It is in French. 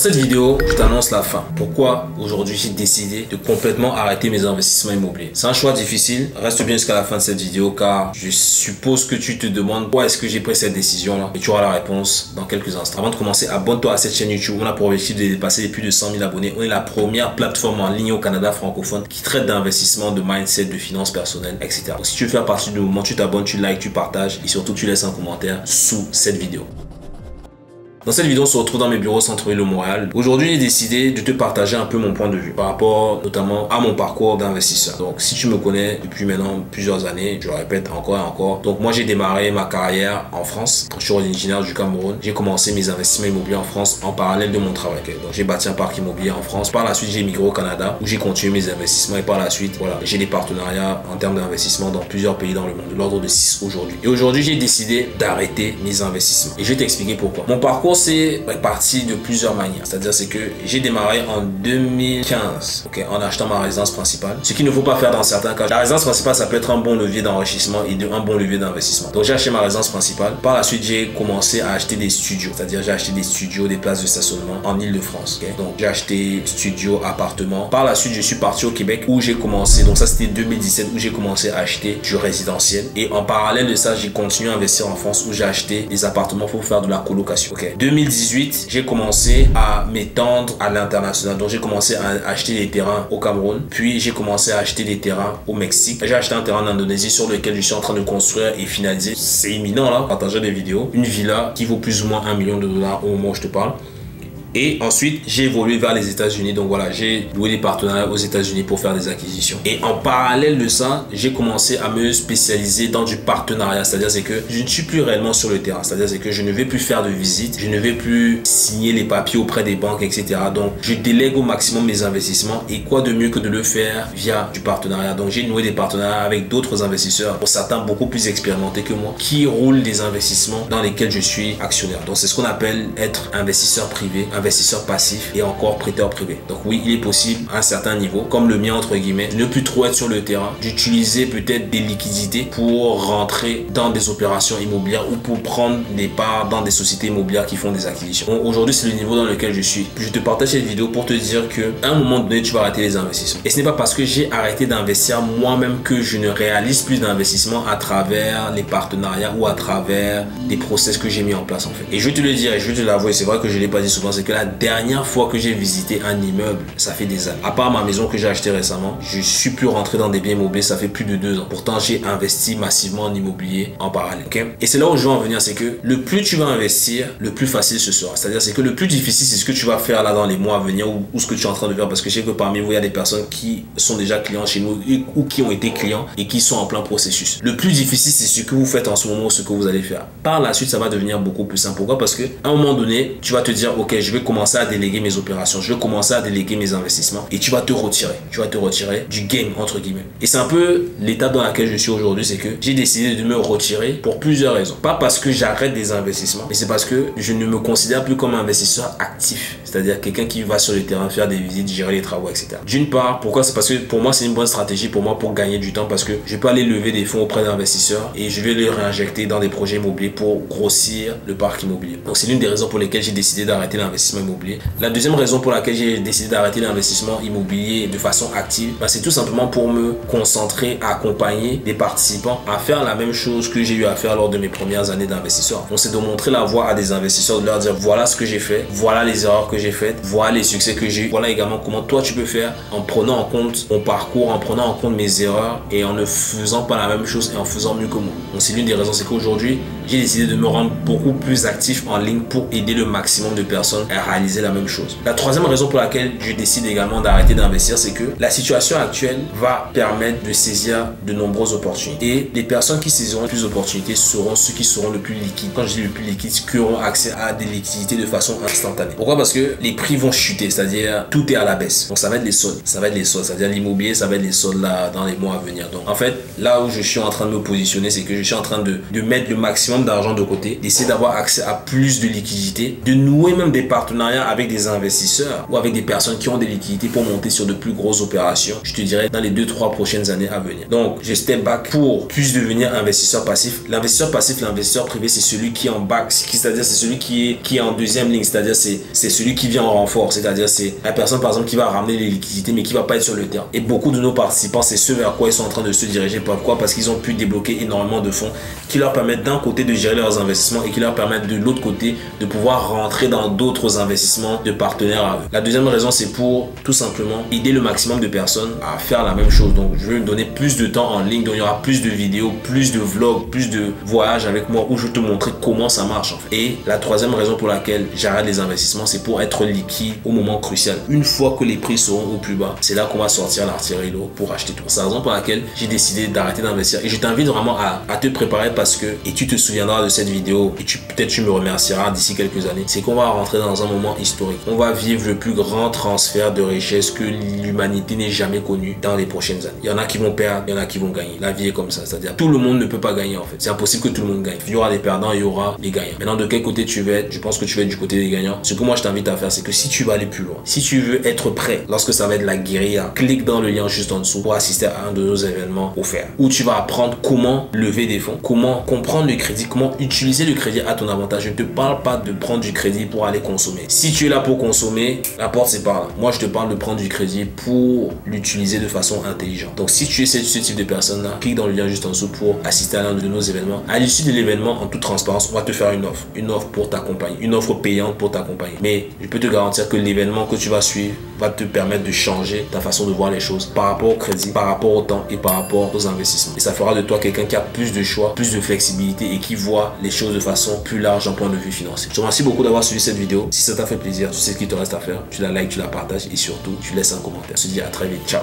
cette vidéo, je t'annonce la fin. Pourquoi aujourd'hui j'ai décidé de complètement arrêter mes investissements immobiliers. C'est un choix difficile. Reste bien jusqu'à la fin de cette vidéo car je suppose que tu te demandes pourquoi est-ce que j'ai pris cette décision là. Et tu auras la réponse dans quelques instants. Avant de commencer, abonne-toi à cette chaîne YouTube. On a pour objectif de dépasser les plus de 100 000 abonnés. On est la première plateforme en ligne au Canada francophone qui traite d'investissement, de mindset, de finances personnelles, etc. Donc, si tu veux faire partie du mouvement, tu t'abonnes, tu likes, tu partages et surtout tu laisses un commentaire sous cette vidéo. Dans cette vidéo, on se retrouve dans mes bureaux centre-ville de Montréal. Aujourd'hui, j'ai décidé de te partager un peu mon point de vue par rapport notamment à mon parcours d'investisseur. Donc, si tu me connais depuis maintenant plusieurs années, je le répète encore et encore. Donc, moi, j'ai démarré ma carrière en France. Je suis originaire du Cameroun. J'ai commencé mes investissements immobiliers en France en parallèle de mon travail. Donc, j'ai bâti un parc immobilier en France. Par la suite, j'ai migré au Canada où j'ai continué mes investissements et par la suite, voilà, j'ai des partenariats en termes d'investissement dans plusieurs pays dans le monde, de l'ordre de 6 aujourd'hui. Et aujourd'hui, j'ai décidé d'arrêter mes investissements. Et je vais t'expliquer pourquoi. Mon parcours c'est parti de plusieurs manières, c'est-à-dire c'est que j'ai démarré en 2015 en achetant ma résidence principale, ce qu'il ne faut pas faire dans certains cas. La résidence principale, ça peut être un bon levier d'enrichissement et un bon levier d'investissement. Donc j'ai acheté ma résidence principale. Par la suite, j'ai commencé à acheter des studios, c'est-à-dire j'ai acheté des studios, des places de stationnement en Île-de-France. Donc j'ai acheté studios, appartements. Par la suite, je suis parti au Québec où j'ai commencé, donc ça c'était 2017 où j'ai commencé à acheter du résidentiel et en parallèle de ça, j'ai continué à investir en France où j'ai acheté des appartements pour faire de la colocation. 2018, j'ai commencé à m'étendre à l'international. Donc, j'ai commencé à acheter des terrains au Cameroun. Puis, j'ai commencé à acheter des terrains au Mexique. J'ai acheté un terrain en Indonésie sur lequel je suis en train de construire et finaliser. C'est imminent, là, partager des vidéos. Une villa qui vaut plus ou moins $1 million au moment où je te parle. Et ensuite, j'ai évolué vers les États-Unis. Donc voilà, j'ai loué des partenariats aux États-Unis pour faire des acquisitions. Et en parallèle de ça, j'ai commencé à me spécialiser dans du partenariat. C'est-à-dire c'est que je ne suis plus réellement sur le terrain. C'est-à-dire c'est que je ne vais plus faire de visites, je ne vais plus signer les papiers auprès des banques, etc. Donc je délègue au maximum mes investissements. Et quoi de mieux que de le faire via du partenariat. Donc j'ai noué des partenariats avec d'autres investisseurs, pour certains beaucoup plus expérimentés que moi, qui roulent des investissements dans lesquels je suis actionnaire. Donc c'est ce qu'on appelle être investisseur privé, investisseur passif et encore prêteur privé. Donc oui, il est possible à un certain niveau, comme le mien entre guillemets, de ne plus trop être sur le terrain, d'utiliser peut-être des liquidités pour rentrer dans des opérations immobilières ou pour prendre des parts dans des sociétés immobilières qui font des acquisitions. Aujourd'hui, c'est le niveau dans lequel je suis. Je te partage cette vidéo pour te dire qu'à un moment donné, tu vas arrêter les investissements. Et ce n'est pas parce que j'ai arrêté d'investir moi-même que je ne réalise plus d'investissements à travers les partenariats ou à travers des process que j'ai mis en place en fait. Et je vais te le dire, et je vais te l'avouer, c'est vrai que je ne l'ai pas dit souvent, c'est que la dernière fois que j'ai visité un immeuble, ça fait des années. À part ma maison que j'ai achetée récemment, je suis plus rentré dans des biens immobiliers, ça fait plus de 2 ans. Pourtant, j'ai investi massivement en immobilier en parallèle. Et c'est là où je veux en venir, c'est que le plus tu vas investir, le plus facile ce sera. C'est-à-dire c'est que le plus difficile, c'est ce que tu vas faire là dans les mois à venir ou ce que tu es en train de faire. Parce que je sais que parmi vous, il y a des personnes qui sont déjà clients chez nous ou qui ont été clients et qui sont en plein processus. Le plus difficile, c'est ce que vous faites en ce moment, ce que vous allez faire. Par la suite, ça va devenir beaucoup plus simple. Pourquoi? Parce qu'à un moment donné, tu vas te dire, ok, je vais commencer à déléguer mes opérations, je vais commencer à déléguer mes investissements et tu vas te retirer du game entre guillemets. Et c'est un peu l'étape dans laquelle je suis aujourd'hui, c'est que j'ai décidé de me retirer pour plusieurs raisons. Pas parce que j'arrête des investissements, mais c'est parce que je ne me considère plus comme un investisseur actif, c'est-à-dire quelqu'un qui va sur le terrain faire des visites, gérer les travaux, etc. D'une part, pourquoi? C'est parce que pour moi c'est une bonne stratégie pour moi pour gagner du temps parce que je peux aller lever des fonds auprès d'investisseurs et je vais les réinjecter dans des projets immobiliers pour grossir le parc immobilier. Donc c'est l'une des raisons pour lesquelles j'ai décidé d'arrêter l'investissement immobilier. La deuxième raison pour laquelle j'ai décidé d'arrêter l'investissement immobilier de façon active, c'est tout simplement pour me concentrer à accompagner des participants à faire la même chose que j'ai eu à faire lors de mes premières années d'investisseur. Donc c'est de montrer la voie à des investisseurs, de leur dire voilà ce que j'ai fait, voilà les erreurs que j'ai faites, voilà les succès que j'ai eu, voilà également comment toi tu peux faire en prenant en compte mon parcours, en prenant en compte mes erreurs et en ne faisant pas la même chose et en faisant mieux que moi. Donc c'est l'une des raisons, c'est qu'aujourd'hui j'ai décidé de me rendre beaucoup plus actif en ligne pour aider le maximum de personnes à réaliser la même chose. La troisième raison pour laquelle je décide également d'arrêter d'investir, c'est que la situation actuelle va permettre de saisir de nombreuses opportunités. Et les personnes qui saisiront le plus d'opportunités seront ceux qui seront le plus liquides. Quand je dis le plus liquide, qui auront accès à des liquidités de façon instantanée. Pourquoi? Parce que les prix vont chuter, c'est-à-dire tout est à la baisse. Donc ça va être les soldes. Ça va être les soldes, c'est-à-dire l'immobilier, ça va être les soldes là dans les mois à venir. Donc en fait, là où je suis en train de me positionner, c'est que je suis en train de mettre le maximum somme d'argent de côté, d'essayer d'avoir accès à plus de liquidités, de nouer même des partenariats avec des investisseurs ou avec des personnes qui ont des liquidités pour monter sur de plus grosses opérations, je te dirais dans les 2-3 prochaines années à venir. Donc, je step back pour plus devenir investisseur passif. L'investisseur passif, l'investisseur privé, c'est celui qui est en back, c'est-à-dire c'est celui qui est en deuxième ligne, c'est-à-dire c'est celui qui vient en renfort, c'est-à-dire c'est la personne par exemple qui va ramener les liquidités mais qui va pas être sur le terrain. Et beaucoup de nos participants, c'est ce vers quoi ils sont en train de se diriger. Pourquoi? Parce qu'ils ont pu débloquer énormément de fonds qui leur permettent d'un côté de gérer leurs investissements et qui leur permettent de l'autre côté de pouvoir rentrer dans d'autres investissements de partenaires à eux. La deuxième raison, c'est pour tout simplement aider le maximum de personnes à faire la même chose. Donc, je vais me donner plus de temps en ligne, donc il y aura plus de vidéos, plus de vlogs, plus de voyages avec moi où je vais te montrer comment ça marche en fait. Et la troisième raison pour laquelle j'arrête les investissements, c'est pour être liquide au moment crucial. Une fois que les prix seront au plus bas, c'est là qu'on va sortir l'artillerie lourde pour acheter tout. C'est la raison pour laquelle j'ai décidé d'arrêter d'investir. Et je t'invite vraiment à te préparer parce que, et tu te souviendras de cette vidéo et peut-être tu me remercieras d'ici quelques années, c'est qu'on va rentrer dans un moment historique. On va vivre le plus grand transfert de richesse que l'humanité n'ait jamais connu dans les prochaines années. Il y en a qui vont perdre, il y en a qui vont gagner. La vie est comme ça, c'est-à-dire tout le monde ne peut pas gagner en fait. C'est impossible que tout le monde gagne. Il y aura des perdants, il y aura des gagnants. Maintenant, de quel côté tu veux être? Je pense que tu vas être du côté des gagnants. Ce que moi je t'invite à faire, c'est que si tu vas aller plus loin, si tu veux être prêt lorsque ça va être la guérilla, clique dans le lien juste en dessous pour assister à un de nos événements offerts où tu vas apprendre comment lever des fonds, comment comprendre le crédit, comment utiliser le crédit à ton avantage. Je ne te parle pas de prendre du crédit pour aller consommer. Si tu es là pour consommer, la porte c'est par là. Moi je te parle de prendre du crédit pour l'utiliser de façon intelligente. Donc si tu es ce type de personne là, clique dans le lien juste en dessous pour assister à l'un de nos événements. À l'issue de l'événement, en toute transparence, on va te faire une offre pour t'accompagner, une offre payante pour t'accompagner. Mais je peux te garantir que l'événement que tu vas suivre va te permettre de changer ta façon de voir les choses par rapport au crédit, par rapport au temps et par rapport aux investissements. Et ça fera de toi quelqu'un qui a plus de choix, plus de flexibilité et qui voit les choses de façon plus large d'un point de vue financier. Je te remercie beaucoup d'avoir suivi cette vidéo. Si ça t'a fait plaisir, tu sais ce qu'il te reste à faire. Tu la likes, tu la partages et surtout, tu laisses un commentaire. Je te dis à très vite. Ciao.